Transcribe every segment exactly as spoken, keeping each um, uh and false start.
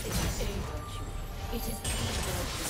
It is a virtue. It is the virtue.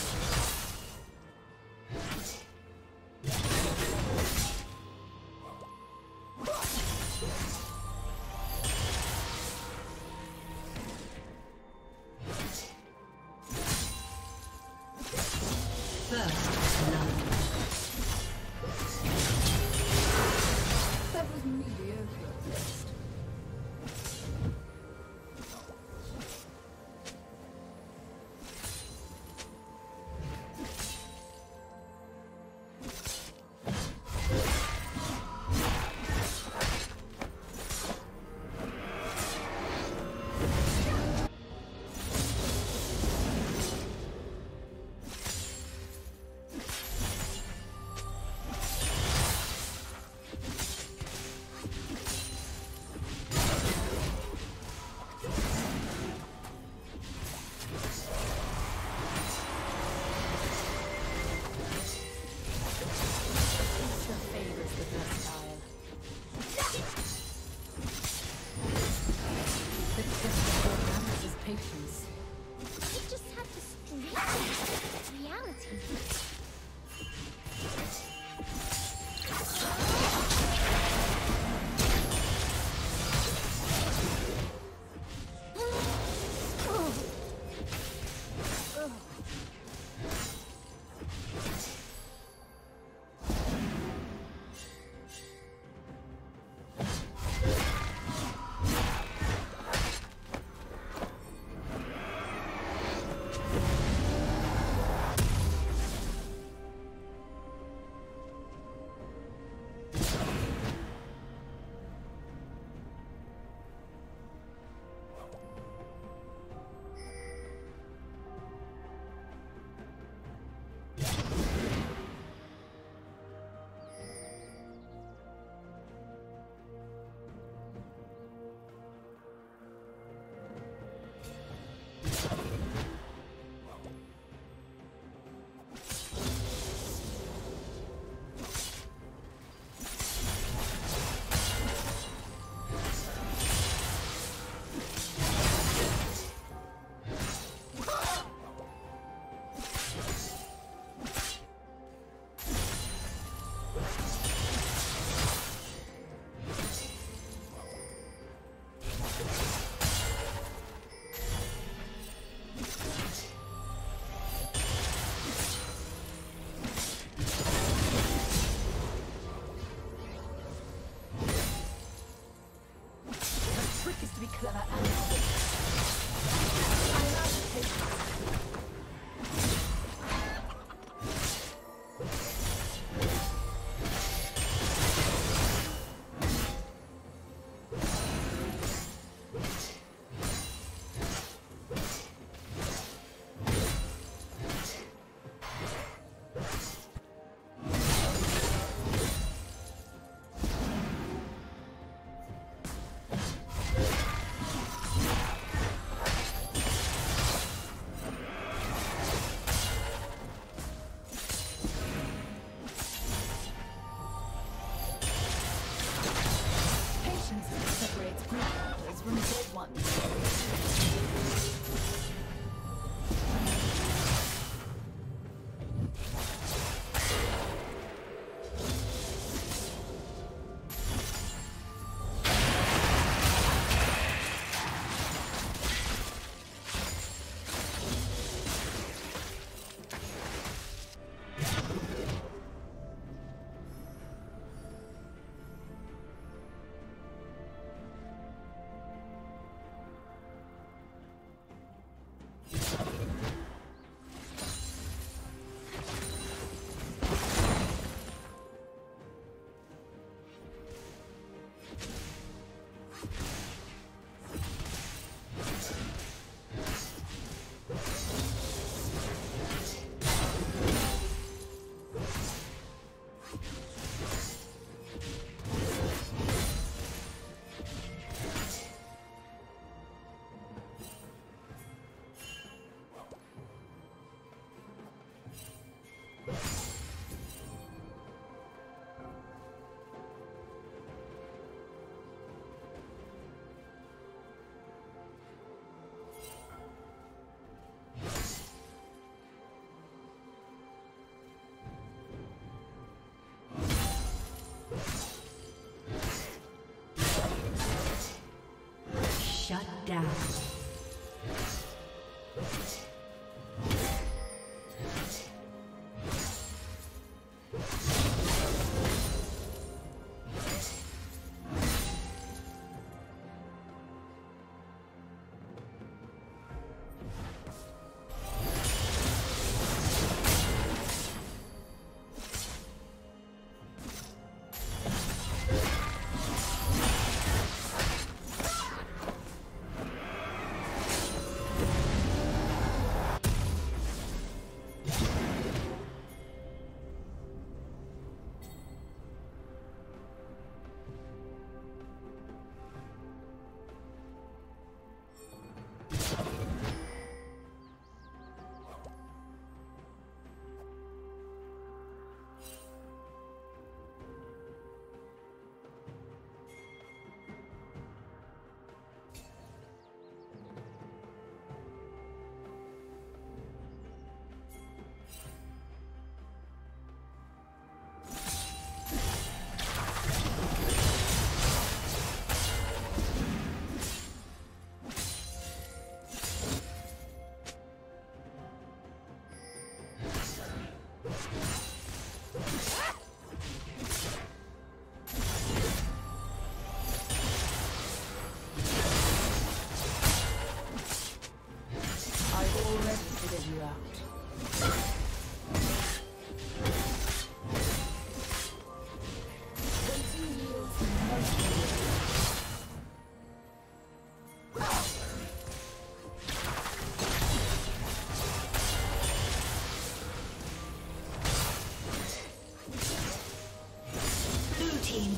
down.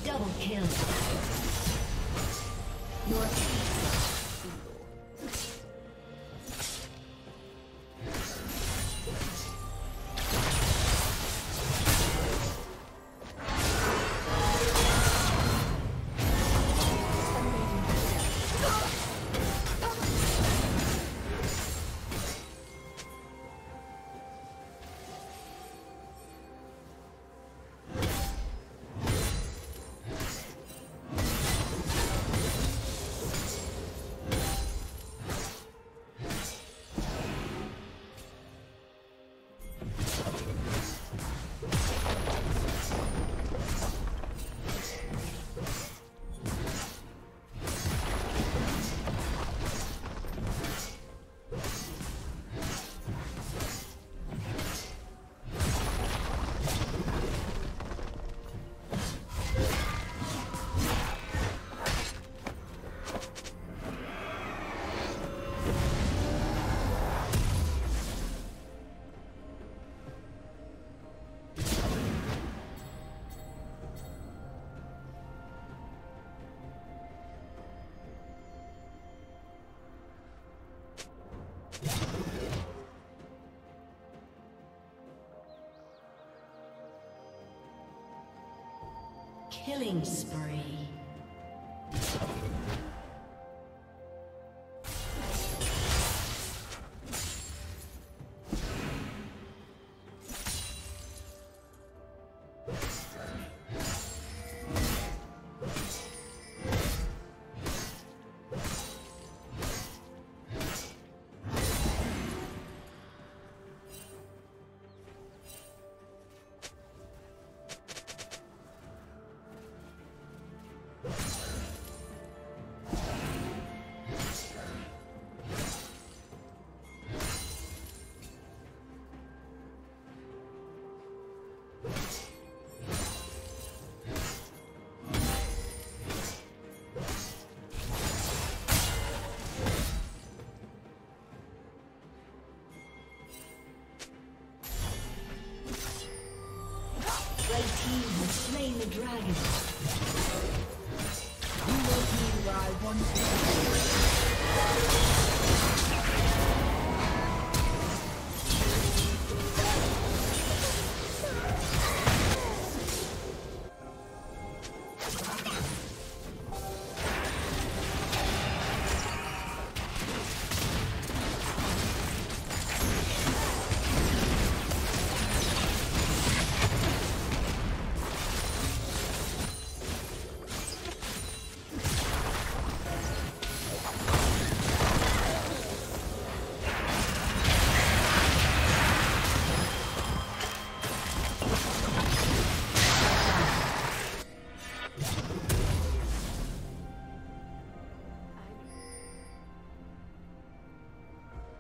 Double kill. Your killing spree.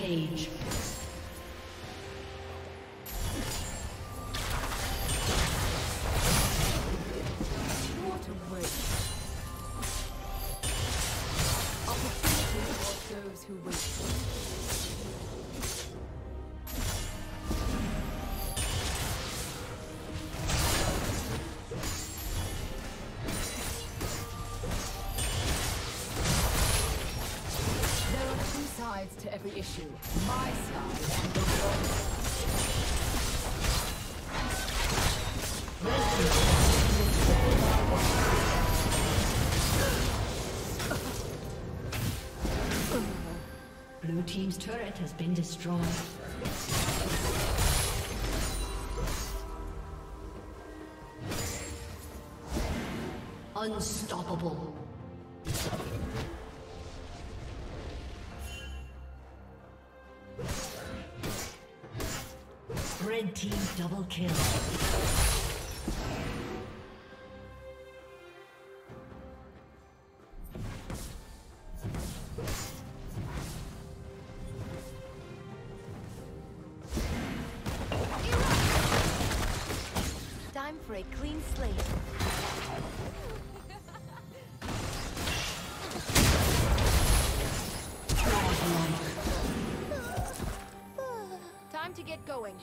Page. To every issue, my side and the world. Blue team's turret has been destroyed. Unstoppable. Red team double kill. Time for a clean slate. Time to get going.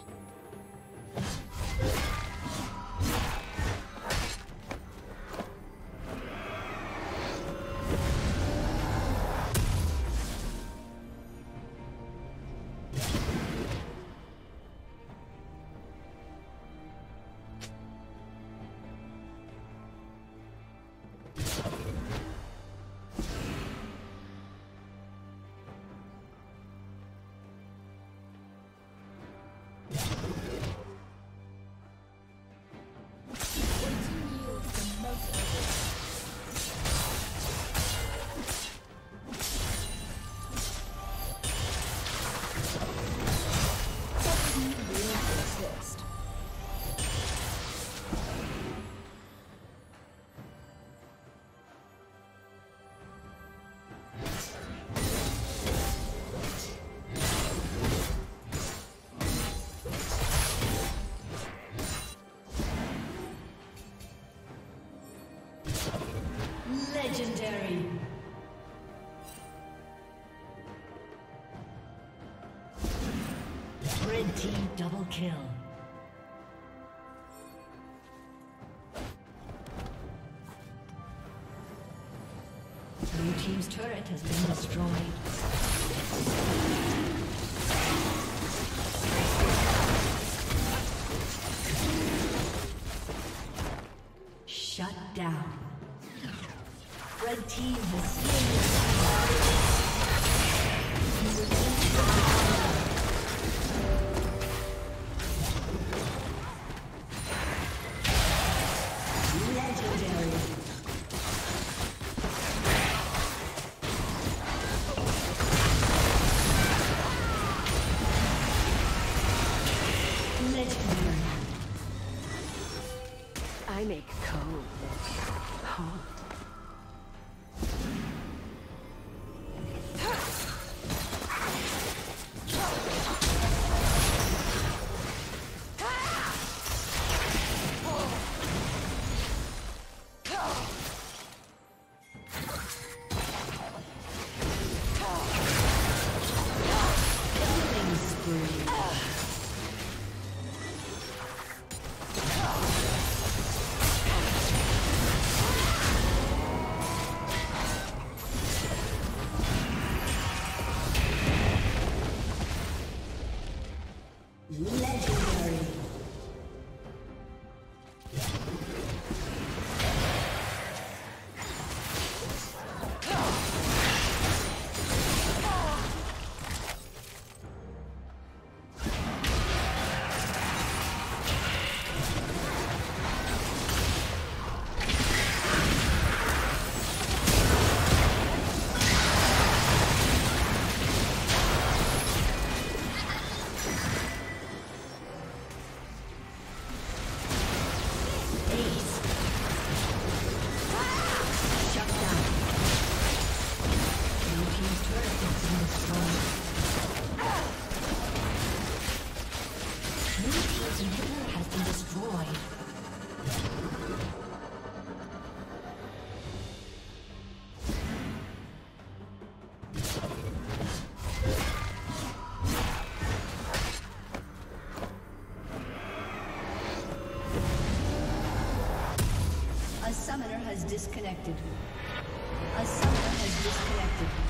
Legendary. Red team double kill. Blue team's turret has been destroyed. Red team has slain. Legendary. make cold. Huh? Disconnected. A summoner has disconnected.